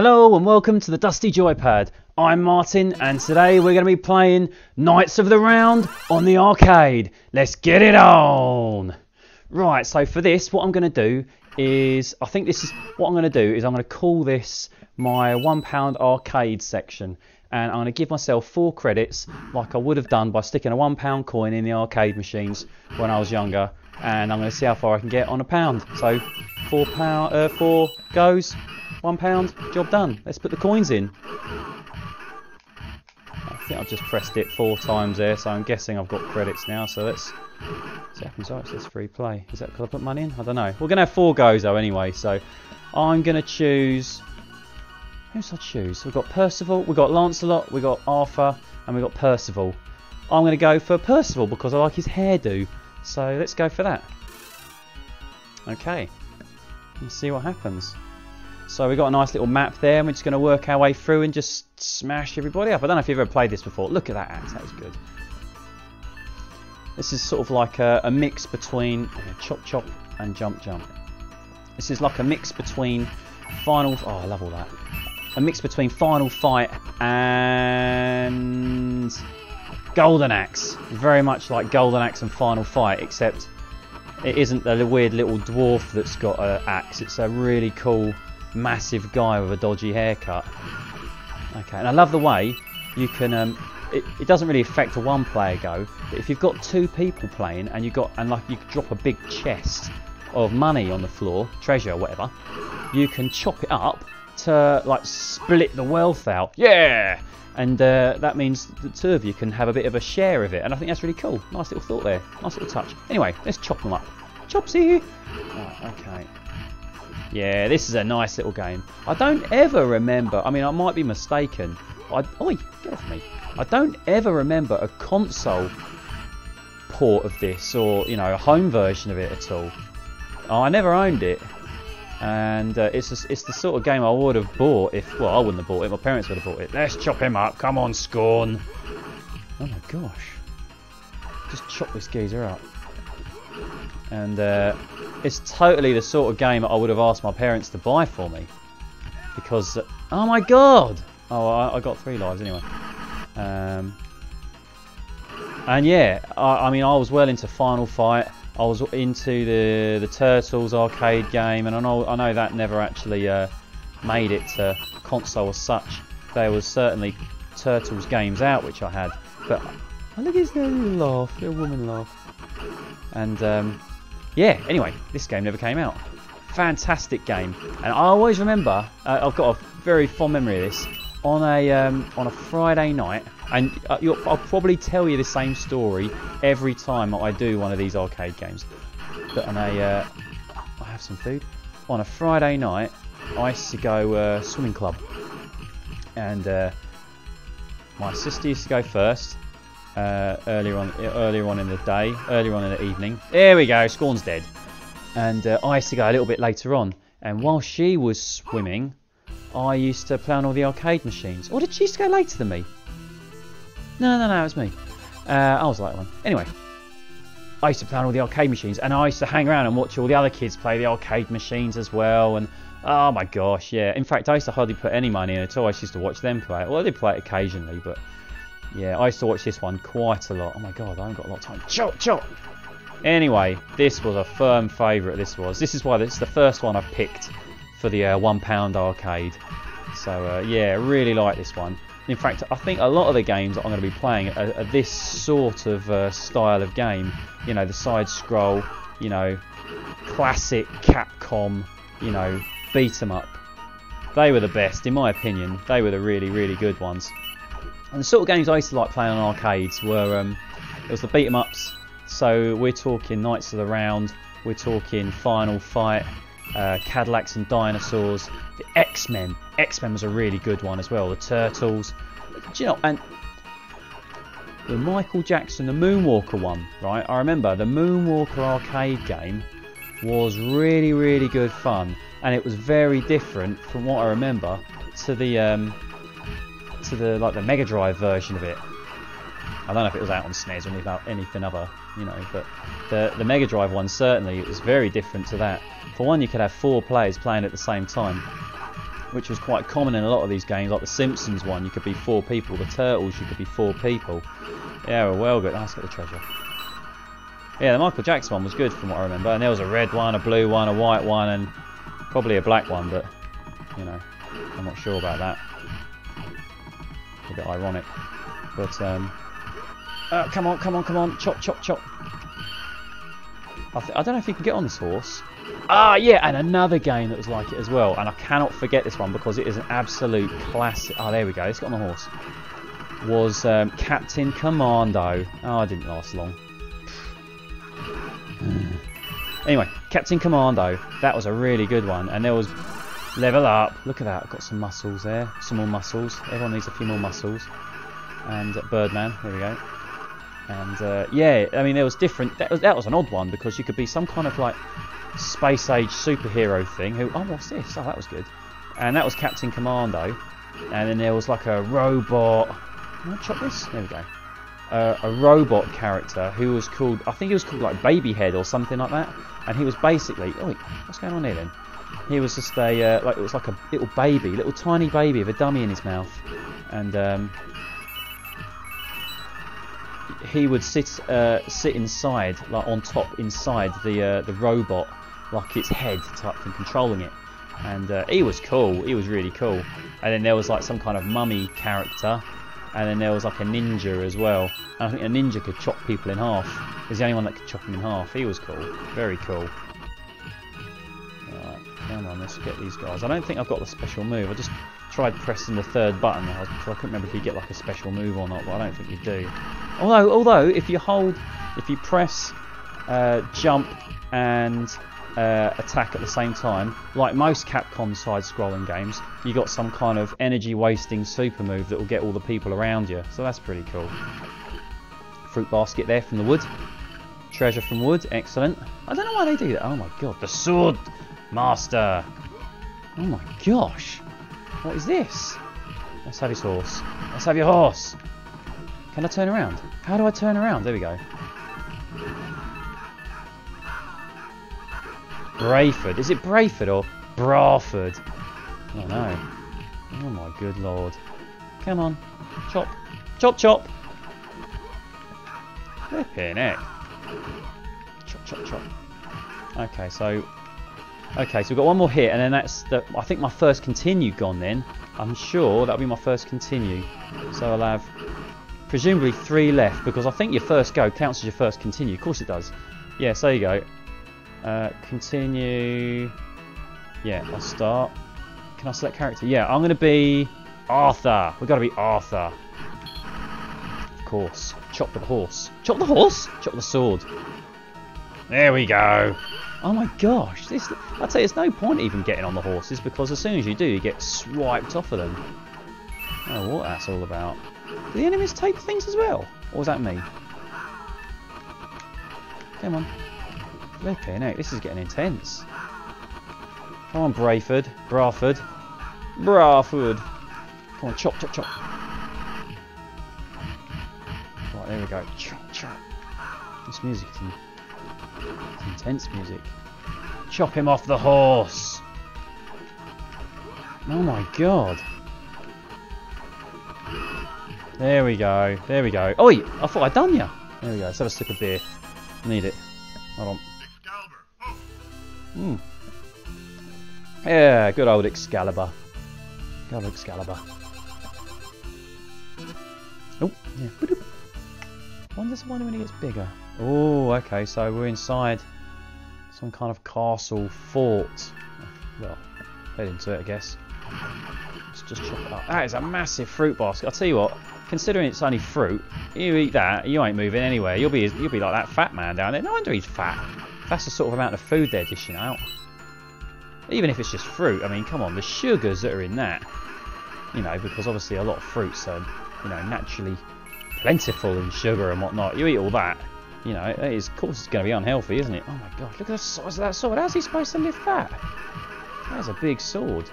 Hello and welcome to the Dusty Joypad. I'm Martin and today we're going to be playing Knights of the Round on the arcade. Let's get it on! Right, so for this what I'm going to do is, I'm going to call this my £1 arcade section. And I'm going to give myself 4 credits like I would have done by sticking a £1 coin in the arcade machines when I was younger. And I'm going to see how far I can get on a pound. So four goes. £1, job done. Let's put the coins in. I think I've just pressed it 4 times there, so I'm guessing I've got credits now. So let's see what happens. Oh, it says free play. Is that because I put money in? I don't know. We're going to have 4 goes though anyway. So I'm going to choose. Who should I choose? We've got Percival, we've got Lancelot, we've got Arthur, and we've got Percival. I'm going to go for Percival because I like his hairdo. So let's go for that. Okay. Let's see what happens. So we've got a nice little map there, and we're just going to work our way through and just smash everybody up. I don't know if you've ever played this before. Look at that axe, that was good. This is sort of like a mix between chop chop and jump jump. This is like a mix between Final... Oh, I love all that. A mix between Final Fight and Golden Axe. Very much like Golden Axe and Final Fight, except it isn't the weird little dwarf that's got an axe. It's a really cool... massive guy with a dodgy haircut. Okay, and I love the way you can it doesn't really affect a 1-player go, but if you've got 2 people playing and you drop a big chest of money on the floor, treasure or whatever, you can chop it up to like split the wealth out. Yeah! And that means the 2 of you can have a bit of a share of it, and I think that's really cool. Nice little thought there. Nice little touch. Anyway, let's chop them up. Chopsy! Right, okay. Yeah, this is a nice little game. I don't ever remember, I mean I might be mistaken, oi, get off me. I don't ever remember a console port of this, or you know, a home version of it at all. I never owned it, and it's the sort of game I would have bought if, well I wouldn't have bought it, my parents would have bought it. Let's chop him up, come on Scorn. Oh my gosh. Just chop this geezer up. And it's totally the sort of game I would have asked my parents to buy for me, because oh my god, oh I got 3 lives anyway, and yeah, I mean I was well into Final Fight, I was into the Turtles arcade game, and I know that never actually made it to console as such. There was certainly Turtles games out which I had, but oh, look at his little laugh, little woman laugh. And yeah, anyway, this game never came out. Fantastic game, and I always remember. I've got a very fond memory of this on a Friday night, and I'll probably tell you the same story every time I do one of these arcade games. But I have some food. On a Friday night, I used to go swimming club, and my sister used to go first. Earlier on in the evening. There we go, Scorn's dead. And I used to go a little bit later on. And while she was swimming, I used to play on all the arcade machines. Or did she used to go later than me? No, it was me. I was the later one. Anyway, I used to play on all the arcade machines, and I used to hang around and watch all the other kids play the arcade machines as well. And oh my gosh, yeah. In fact, I used to hardly put any money in at all. I just used to watch them play it. Well, I did play it occasionally, but. Yeah, I used to watch this one quite a lot. Oh my god, I haven't got a lot of time. Chop, chop! Anyway, this was a firm favourite, this was. This is why this is the first one I picked for the £1 arcade. So, yeah, really like this one. In fact, I think a lot of the games that I'm going to be playing are this sort of style of game. You know, the side-scroll, you know, classic Capcom, you know, beat-em-up. They were the best, in my opinion. They were the really, really good ones. And the sort of games I used to like playing on arcades were, it was the beat-em-ups, so we're talking Knights of the Round, we're talking Final Fight, Cadillacs and Dinosaurs, the X Men. X Men was a really good one as well, the Turtles, do you know, and the Michael Jackson, the Moonwalker one, right? I remember the Moonwalker arcade game was really, really good fun, and it was very different from what I remember to the Mega Drive version of it. I don't know if it was out on SNES or anything other, you know, but the Mega Drive one certainly, it was very different to that. For one, you could have 4 players playing at the same time, which was quite common in a lot of these games, like the Simpsons one, you could be four people, the Turtles, you could be four people. Yeah, well good, let's get the treasure. Yeah, the Michael Jackson one was good from what I remember, and there was a red one, a blue one, a white one, and probably a black one, but, you know, I'm not sure about that. A bit ironic, but, come on, come on, come on, chop, chop, chop. I don't know if you can get on this horse. Ah, yeah, and another game that was like it as well, and I cannot forget this one because it is an absolute classic. Oh, there we go, it's got on the horse. Was Captain Commando. Oh, it didn't last long. Anyway, Captain Commando, that was a really good one, and there was level up. Look at that, I've got some muscles there, some more muscles. Everyone needs a few more muscles. And Birdman, there we go. And yeah, I mean, there was different. That was an odd one because you could be some kind of like space age superhero thing. Who? Oh, what's this? Oh, that was good. And that was Captain Commando. And then there was like a robot. Can I chop this? There we go. A robot character who was called, I think he was called like Babyhead or something like that. And he was basically, oh, what's going on here then? He was just a like, it was like a little baby, little tiny baby with a dummy in his mouth, and he would sit inside, like on top inside the robot, like its head type thing, controlling it. And he was cool. He was really cool. And then there was like some kind of mummy character, and then there was like a ninja as well. And I think a ninja could chop people in half. He was the only one that could chop them in half. He was cool. Very cool. Alright, come on, let's get these guys. I don't think I've got the special move. I just tried pressing the third button. I couldn't remember if you get like a special move or not, but I don't think you do. Although if you hold, if you press jump and attack at the same time, like most Capcom side-scrolling games, you got some kind of energy-wasting super move that will get all the people around you. So that's pretty cool. Fruit basket there from the wood. Treasure from wood, excellent. I don't know why they do that. Oh my god, the sword master. Oh my gosh. What is this? Let's have his horse. Let's have your horse. Can I turn around? How do I turn around? There we go. Brayford. Is it Brayford or Braford? I don't know. Oh my good lord. Come on. Chop. Chop, chop. Flippin' heck. Chop, chop, chop. Okay, so... okay, so we've got one more hit, and then that's the, I think my first continue gone then. I'm sure that'll be my first continue. So I'll have... presumably three left, because I think your first go counts as your first continue. Of course it does. Yeah, so you go. Continue. Yeah, I'll start. Can I select character? Yeah, I'm going to be Arthur. We've got to be Arthur. Of course. Chop the horse. Chop the horse? Chop the sword. There we go. Oh my gosh. This, I'd say there's no point even getting on the horses, because as soon as you do, you get swiped off of them. I don't know what that's all about. Do the enemies take things as well? Or was that me? Come on. Flipping out. This is getting intense. Come on, Brayford. Braford. Braford. Come on, chop, chop, chop. Right, there we go. Chop, chop. This music is intense music. Chop him off the horse. Oh my god. There we go, there we go. Oi, I thought I'd done ya. There we go, let's have a sip of beer. Need it. Hold on. Mm. Yeah, good old Excalibur. Good old Excalibur. Oh, yeah. I wonder when it gets bigger. Oh, okay, so we're inside some kind of castle fort. Well, head into it, I guess. Let's just chop it up. That is a massive fruit basket. I'll tell you what. Considering it's only fruit, you eat that, you ain't moving anywhere. You'll be like that fat man down there. No wonder he's fat. That's the sort of amount of food they're dishing out. Even if it's just fruit, I mean, come on, the sugars that are in that, you know, because obviously a lot of fruits are, you know, naturally plentiful in sugar and whatnot. You eat all that, you know, it is, of course it's going to be unhealthy, isn't it? Oh my gosh, look at the size of that sword. How's he supposed to lift that? That's a big sword.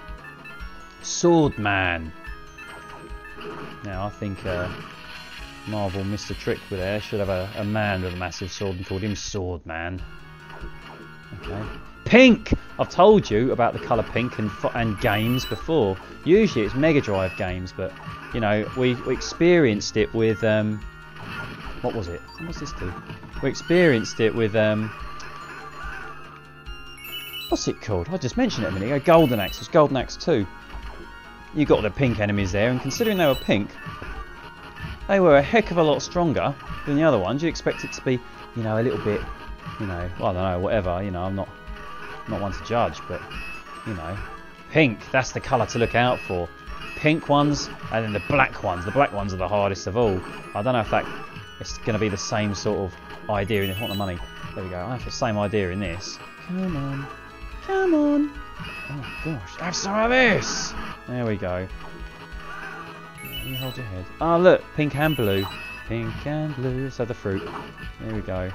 Sword man. Now I think Marvel missed a trick with there. Should have a man with a massive sword and called him Sword Man. Okay. Pink! I've told you about the colour pink and games before. Usually it's Mega Drive games, but, you know, we experienced it with... what was it? What was this do? We experienced it with... what's it called? I just mentioned it a minute ago. Golden Axe. It was Golden Axe 2. You got the pink enemies there, and considering they were pink, they were a heck of a lot stronger than the other ones. You'd expect it to be, you know, a little bit, you know, well, I don't know, whatever, you know, I'm not one to judge, but, you know, pink, that's the colour to look out for. Pink ones, and then the black ones. The black ones are the hardest of all. I don't know if that, it's going to be the same sort of idea in this. What the money? There we go. I have the same idea in this. Come on. Come on. Oh, gosh. Have some of this. There we go. You hold your head. Oh, look. Pink and blue. Pink and blue. So the fruit. There we go.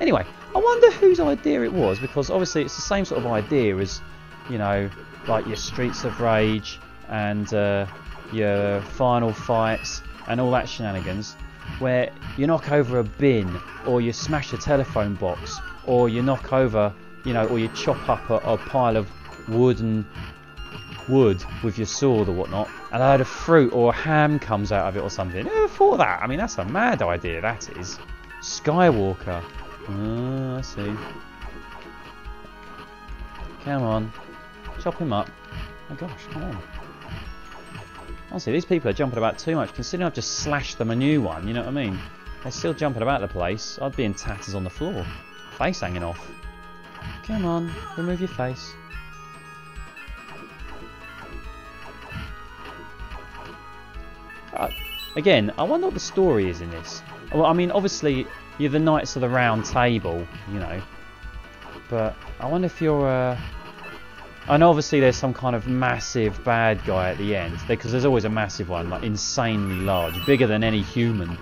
Anyway, I wonder whose idea it was, because obviously it's the same sort of idea as, you know, like your Streets of Rage and your Final Fights and all that shenanigans, where you knock over a bin or you smash a telephone box or you knock over, you know, or you chop up a pile of wood with your sword or whatnot, and a load of fruit or a ham comes out of it or something. Who ever thought of that? I mean, that's a mad idea, that is. Skywalker. Oh, I see. Come on. Chop him up. Oh gosh, come on. Honestly, these people are jumping about too much, considering I've just slashed them a new one, you know what I mean? They're still jumping about the place. I'd be in tatters on the floor. Face hanging off. Come on, remove your face. Again, I wonder what the story is in this. Well, I mean, obviously, you're the Knights of the Round Table, you know. But I wonder if you're... and obviously there's some kind of massive bad guy at the end, because there's always a massive one, like insanely large, bigger than any human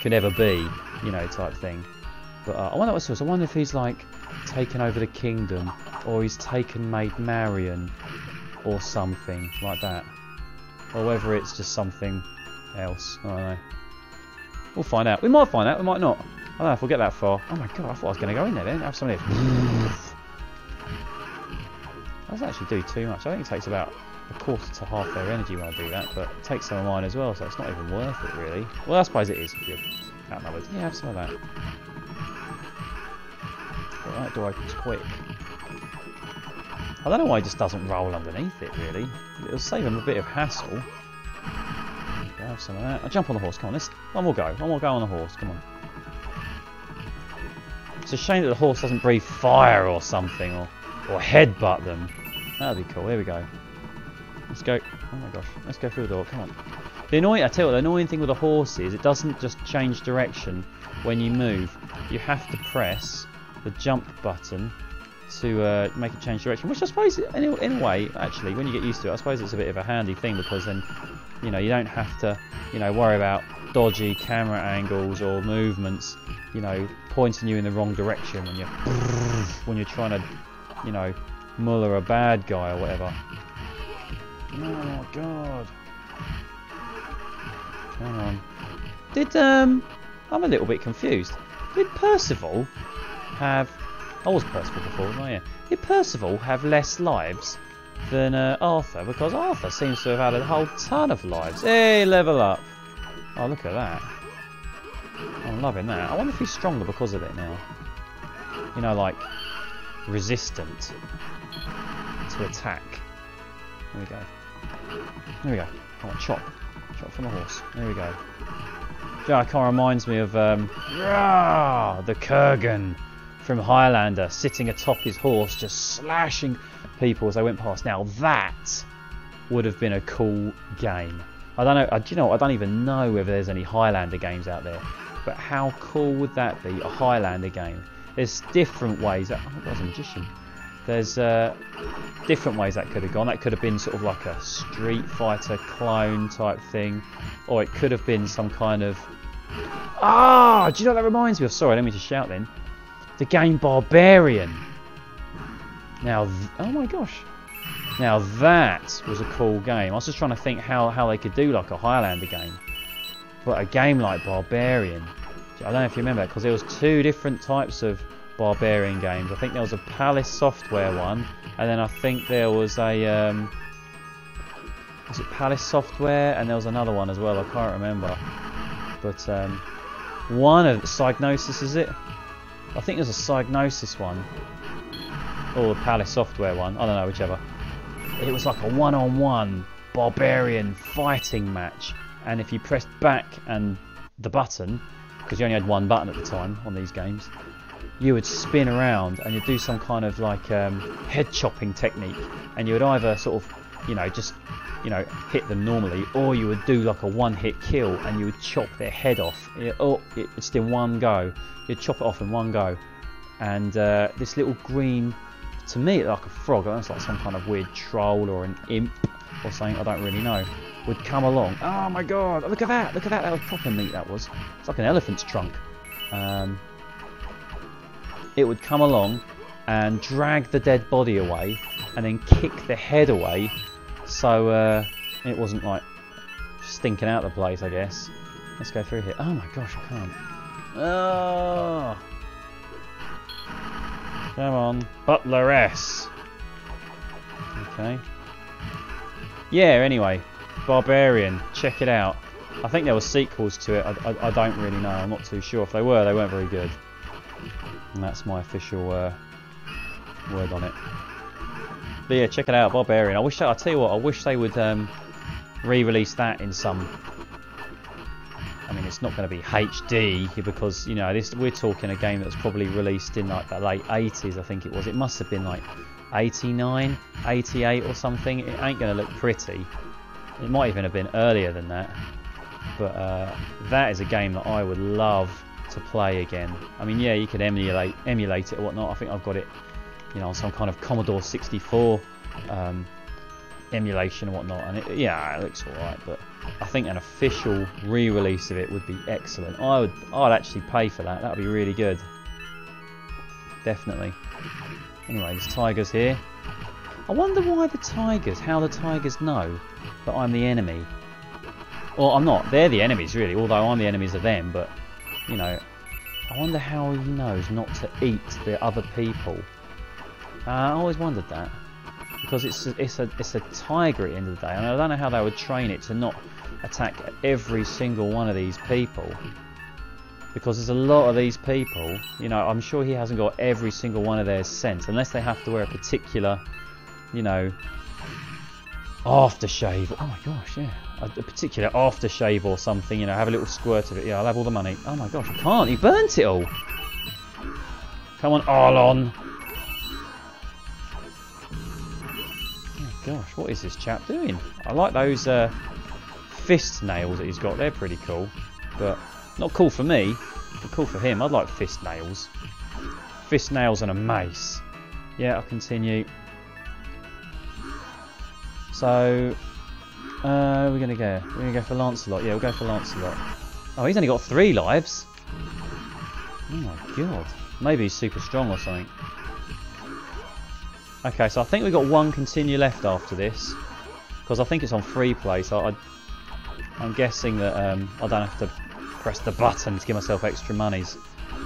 could ever be, you know, type thing. But I wonder what source. I wonder if he's like taken over the kingdom, or he's taken Maid Marion, or something like that, or whether it's just something else. I don't know. We'll find out. We might find out. We might not. I don't know if we'll get that far. Oh my god! I thought I was going to go in there then. Have some of this. That doesn't actually do too much. I think it takes about a quarter to half their energy when I do that, but it takes some of mine as well, so it's not even worth it really. Well, I suppose it is. Yeah, have some of that. But that door opens quick. I don't know why it just doesn't roll underneath it really. It'll save them a bit of hassle. Have some of that. I'll jump on the horse. Come on, let's one more go. One more go on the horse. Come on. It's a shame that the horse doesn't breathe fire or something, or headbutt them. That'd be cool. Here we go. Let's go. Oh my gosh. Let's go through the door. Come on. I tell you what, the annoying thing with a horse is it doesn't just change direction when you move. You have to press the jump button to make it change direction, which I suppose, in a way, actually, when you get used to it, I suppose it's a bit of a handy thing, because then, you know, you don't have to, you know, worry about dodgy camera angles or movements, you know, pointing you in the wrong direction when you're trying to, you know, Muller a bad guy or whatever. Oh my god. Come on. Did, I'm a little bit confused. Did Percival have... I was Percival before, wasn't I? Yeah. Did Percival have less lives than Arthur? Because Arthur seems to have had a whole ton of lives. Hey, level up. Oh, look at that. I'm loving that. I wonder if he's stronger because of it now. You know, like... resistant to attack. There we go. There we go. Come on, chop. Chop from the horse. There we go. Yeah, it kind of reminds me of the Kurgan from Highlander, sitting atop his horse, just slashing people as they went past. Now that would have been a cool game. I don't know. Do you know what? I don't even know whether there's any Highlander games out there. But how cool would that be? A Highlander game. There's different ways that... Oh, that was a magician. There's different ways that could have gone. That could have been sort of like a Street Fighter clone type thing. Or it could have been some kind of... Ah! Do you know what that reminds me of? Sorry, I didn't mean to shout then. The game Barbarian. Now... Oh my gosh. Now that was a cool game. I was just trying to think how they could do like a Highlander game. But a game like Barbarian... I don't know if you remember that, because there was two different types of Barbarian games. I think there was a Palace Software one, and then I think there was a was it Palace Software, and there was another one as well. I can't remember, but one of Psygnosis, is it? I think there's a Psygnosis one or the Palace Software one. I don't know, whichever. It was like a one-on-one Barbarian fighting match, and if you pressed back and the button, because you only had one button at the time on these games, you would spin around and you'd do some kind of like head chopping technique, and you would either sort of, you know, just, you know, hit them normally, or you would do like a one-hit kill and you would chop their head off. It's in one go. You'd chop it off in one go. And this little green, to me, like a frog, it's like some kind of weird troll or an imp or something, I don't really know, would come along. Oh my god, look at that! Look at that! That was proper meat, that was. It's like an elephant's trunk. It would come along and drag the dead body away, and then kick the head away, so it wasn't like stinking out the place, I guess. Let's go through here. Oh my gosh, I can't. Oh. Come on, Butleress. Okay. Yeah. Anyway, Barbarian. Check it out. I think there were sequels to it. I don't really know. I'm not too sure if they were. They weren't very good. And that's my official word on it. But yeah, check it out, Barbarian. I tell you what, I wish they would re-release that in some. I mean, it's not going to be HD, because, you know, this, we're talking a game that was probably released in like the late 80s, I think it was. It must have been like 89, 88 or something. It ain't going to look pretty. It might even have been earlier than that. But that is a game that I would love to play again. I mean, yeah, you could emulate it or whatnot. I think I've got it, you know, on some kind of Commodore 64 emulation and whatnot, and it, yeah, it looks alright, but I think an official re-release of it would be excellent. I'd actually pay for that. That'd be really good, definitely. Anyway, there's tigers here. I wonder why the tigers, how the tigers know that I'm the enemy. Well, I'm not, they're the enemies really, although I'm the enemies of them, but you know, I wonder how he knows not to eat the other people. I always wondered that, because it's a tiger at the end of the day, and I don't know how they would train it to not attack every single one of these people, because there's a lot of these people. You know, I'm sure he hasn't got every single one of their scents, unless they have to wear a particular, you know, aftershave. Oh my gosh, yeah, a particular aftershave or something, you know, have a little squirt of it. Yeah, I'll have all the money. Oh my gosh, I can't, he burnt it all. Come on, Arlon. Oh gosh, what is this chap doing? I like those fist nails that he's got, they're pretty cool, but not cool for me, but cool for him. I'd like fist nails. Fist nails and a mace. Yeah, I'll continue. So, we're gonna go for Lancelot. Yeah, we'll go for Lancelot. Oh, he's only got 3 lives. Oh my god. Maybe he's super strong or something. Okay, so I think we've got one continue left after this, because I think it's on free play. So I'm guessing that I don't have to press the button to give myself extra monies.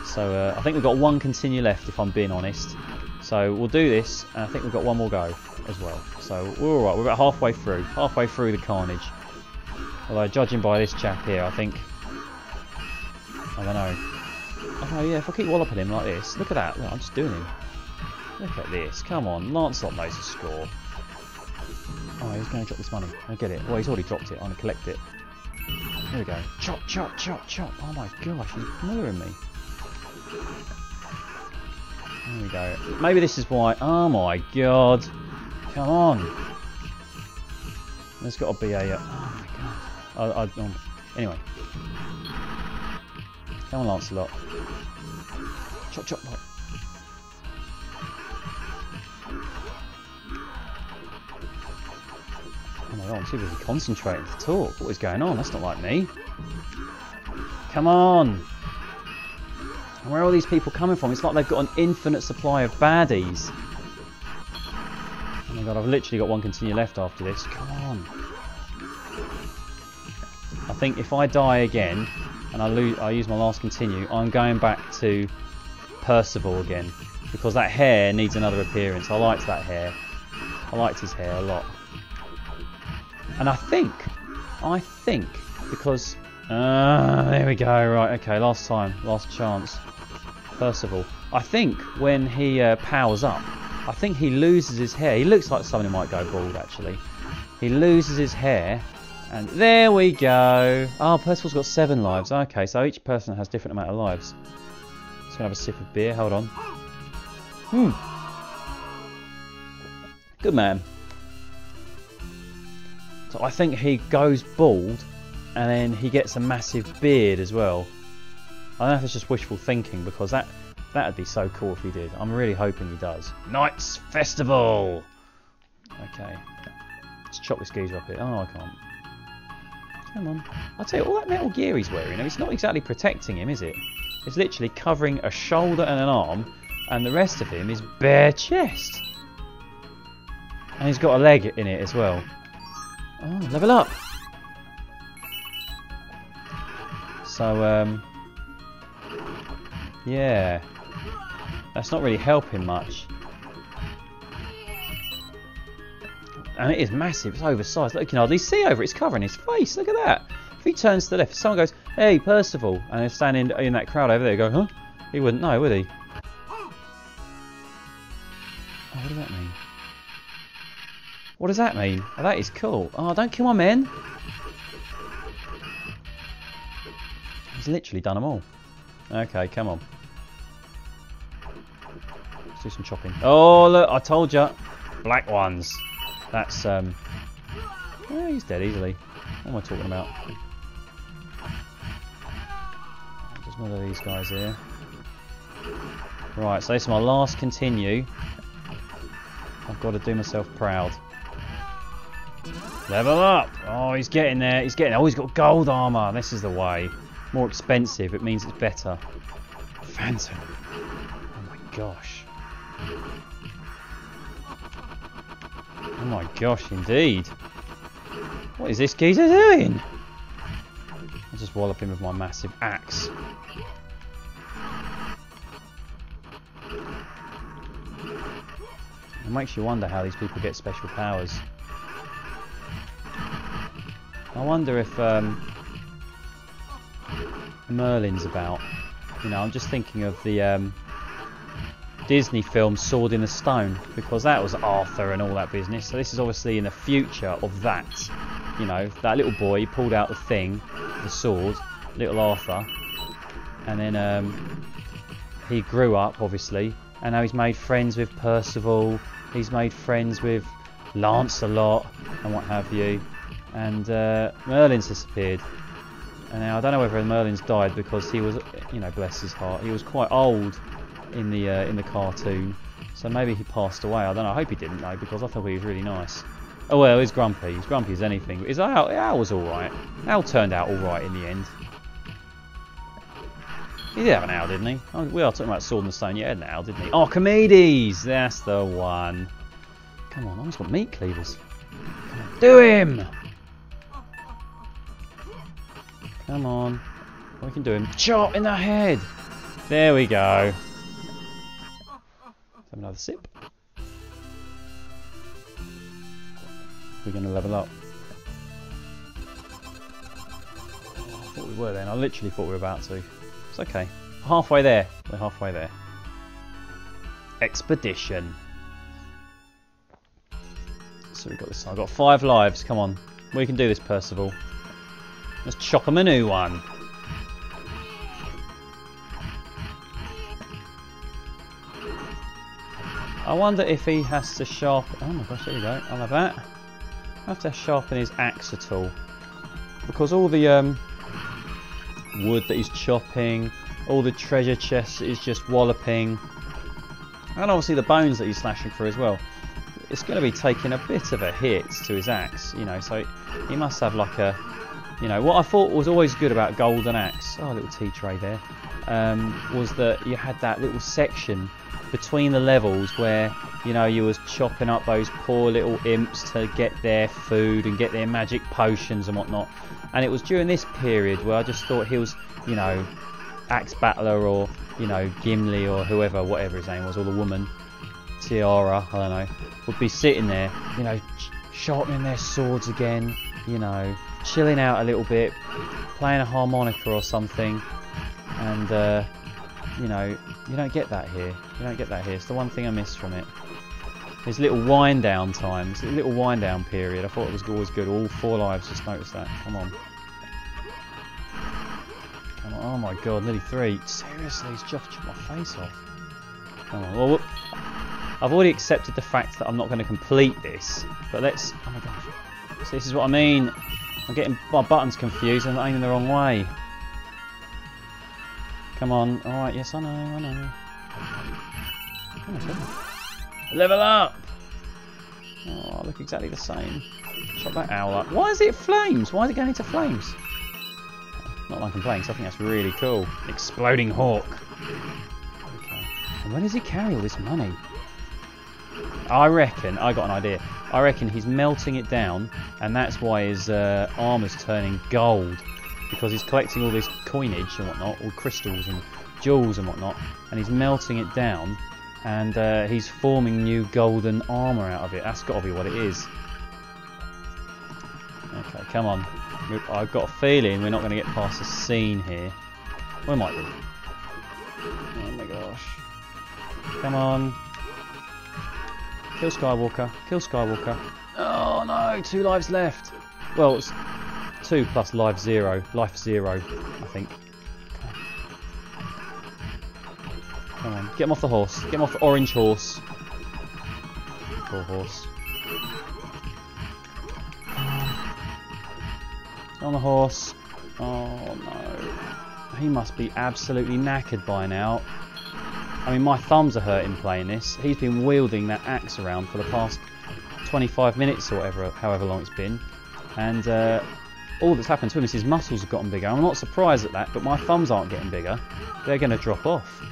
So I think we've got one continue left, if I'm being honest. So we'll do this, and I think we've got one more go as well. So we're alright, we're about halfway through the carnage. Although judging by this chap here, I think, I don't know. Oh yeah, if I keep walloping him like this, look at that, look, I'm just doing him. Look at this, come on, Lancelot knows the score. Oh, he's going to drop this money, I get it. Well, he's already dropped it, I'm going to collect it. There we go, chop, chop, chop, chop. Oh my gosh, he's murdering me. There we go. Maybe this is why. Oh my god. Come on. There's got to be a. Oh my god. Anyway. Come on, Lancelot. Chop, chop, pop. Oh my god, I'm too busy concentrating to talk. What is going on? That's not like me. Come on. And where are all these people coming from? It's like they've got an infinite supply of baddies. Oh my god, I've literally got one continue left after this. Come on. I think if I die again and I use my last continue, I'm going back to Percival again, because that hair needs another appearance. I liked that hair. I liked his hair a lot. And I think, because... there we go, right, okay, last time, last chance. Percival. I think when he powers up, I think he loses his hair. He looks like someone who might go bald, actually. He loses his hair, and there we go. Oh, Percival's got 7 lives. Okay, so each person has a different amount of lives. Just gonna have a sip of beer, hold on. Good man. So I think he goes bald, and then he gets a massive beard as well. I don't know if it's just wishful thinking, because that would be so cool if he did. I'm really hoping he does. Knights Festival! Okay. Let's chop this geezer up here. Oh, I can't. Come on. I'll tell you, all that Metal gear he's wearing, it's not exactly protecting him, is it? It's literally covering a shoulder and an arm, and the rest of him is bare chest. And he's got a leg in it as well. Oh, level up! So, yeah. That's not really helping much. And it is massive, it's oversized. Look, you can hardly see over it, it's covering his face, look at that. If he turns to the left, if someone goes, hey, Percival, and they're standing in that crowd over there, go, huh? He wouldn't know, would he? Oh, what does that mean? What does that mean? Oh, that is cool. Oh, don't kill my men. He's literally done them all. Okay, come on. Let's do some chopping. Oh, look, I told you. Black ones. That's, yeah, he's dead easily. What am I talking about? Just one of these guys here. Right, so this is my last continue. I've got to do myself proud. Level up! Oh, he's getting there. He's getting there. Oh, he's got gold armor. This is the way. More expensive. It means it's better. Phantom. Oh my gosh. Oh my gosh, indeed. What is this geezer doing? I'll just wallop him with my massive axe. It makes you wonder how these people get special powers. I wonder if Merlin's about. You know, I'm just thinking of the Disney film Sword in the Stone, because that was Arthur and all that business. So this is obviously in the future of that. You know, that little boy pulled out the thing, the sword, little Arthur, and then he grew up, obviously, and now he's made friends with Percival. He's made friends with Lancelot and what have you. And Merlin's disappeared. And now I don't know whether Merlin's died, because he was, you know, bless his heart, he was quite old in the cartoon, so maybe he passed away. I don't know. I hope he didn't though, because I thought he was really nice. Oh well, he's grumpy. He's grumpy as anything. His Al was all right. Al turned out all right in the end. He did have an Al, didn't he? Oh, we are talking about Sword in the Stone. Yeah, he had an Al, didn't he? Archimedes, that's the one. Come on, I always got meat cleavers. Come on, do him. Come on, we can do him. Chop in the head. There we go. Have another sip. We're going to level up. I thought we were then. I literally thought we were about to. It's okay. Halfway there. We're halfway there. Expedition. So we've got this. I've got 5 lives. Come on. We can do this, Percival. Let's chop him a new one. I wonder if he has to sharpen... Oh my gosh, there we go. I'll have that. I'll have to sharpen his axe at all. Because all the wood that he's chopping, all the treasure chests that he's just walloping, and obviously the bones that he's slashing through as well, it's going to be taking a bit of a hit to his axe, you know, so he must have like a... You know, what I thought was always good about Golden Axe, oh, a little tea tray there, was that you had that little section between the levels where, you know, you was chopping up those poor little imps to get their food and get their magic potions and whatnot. And it was during this period where I just thought he was, you know, Axe Battler or, you know, Gimli or whoever, whatever his name was, or the woman, Tiara, I don't know, would be sitting there, you know, sharpening their swords again, you know, chilling out a little bit, playing a harmonica or something, and, you know, you don't get that here. You don't get that here. It's the one thing I miss from it. There's little wind down times, a little wind down period. I thought it was always good. All four lives, just noticed that. Come on. Come on. Oh my god, nearly three. Seriously, he's just chopped my face off. Come on. Well, I've already accepted the fact that I'm not going to complete this, but let's. Oh my gosh. So this is what I mean. I'm getting my buttons confused and I'm aiming the wrong way. Come on. Alright, yes, I know, I know. Oh, level up! Oh, I look exactly the same. Chop that owl up. Why is it flames? Why is it going into flames? Not like I'm playing, so I think that's really cool. Exploding hawk. Okay. And where does he carry all this money? I reckon, I got an idea. I reckon he's melting it down, and that's why his armor's turning gold. Because he's collecting all this coinage and whatnot, all crystals and jewels and whatnot, and he's melting it down, and he's forming new golden armour out of it. That's got to be what it is. Okay, come on. I've got a feeling we're not going to get past the scene here. We might be. Oh my gosh. Come on. Kill Skywalker. Kill Skywalker. Oh no, 2 lives left. Well, it's 2 plus life zero, I think. Come on, get him off the horse. Get him off the orange horse. Poor horse. On the horse. Oh no. He must be absolutely knackered by now. I mean, my thumbs are hurting playing this. He's been wielding that axe around for the past 25 minutes or whatever, however long it's been, and. All that's happened to him is his muscles have gotten bigger. I'm not surprised at that, but my thumbs aren't getting bigger. They're going to drop off.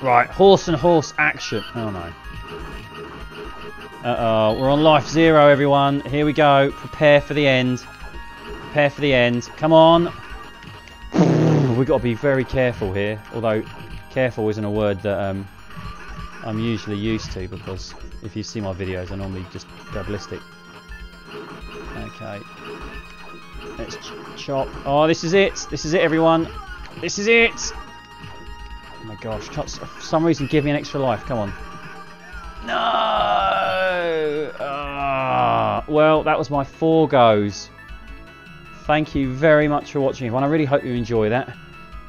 Right, horse and horse action. Oh, no. Uh-oh, we're on life zero, everyone. Here we go. Prepare for the end. Prepare for the end. Come on. We've got to be very careful here. Although, careful isn't a word that I'm usually used to, because if you see my videos, I normally just go ballistic. Okay, let's chop. Oh, this is it. This is it, everyone. This is it. Oh my gosh, for some reason give me an extra life. Come on. No. Well, that was my 4 goes. Thank you very much for watching, everyone. I really hope you enjoy that.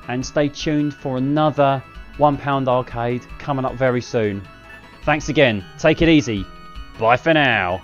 And stay tuned for another £1 arcade coming up very soon. Thanks again. Take it easy. Bye for now.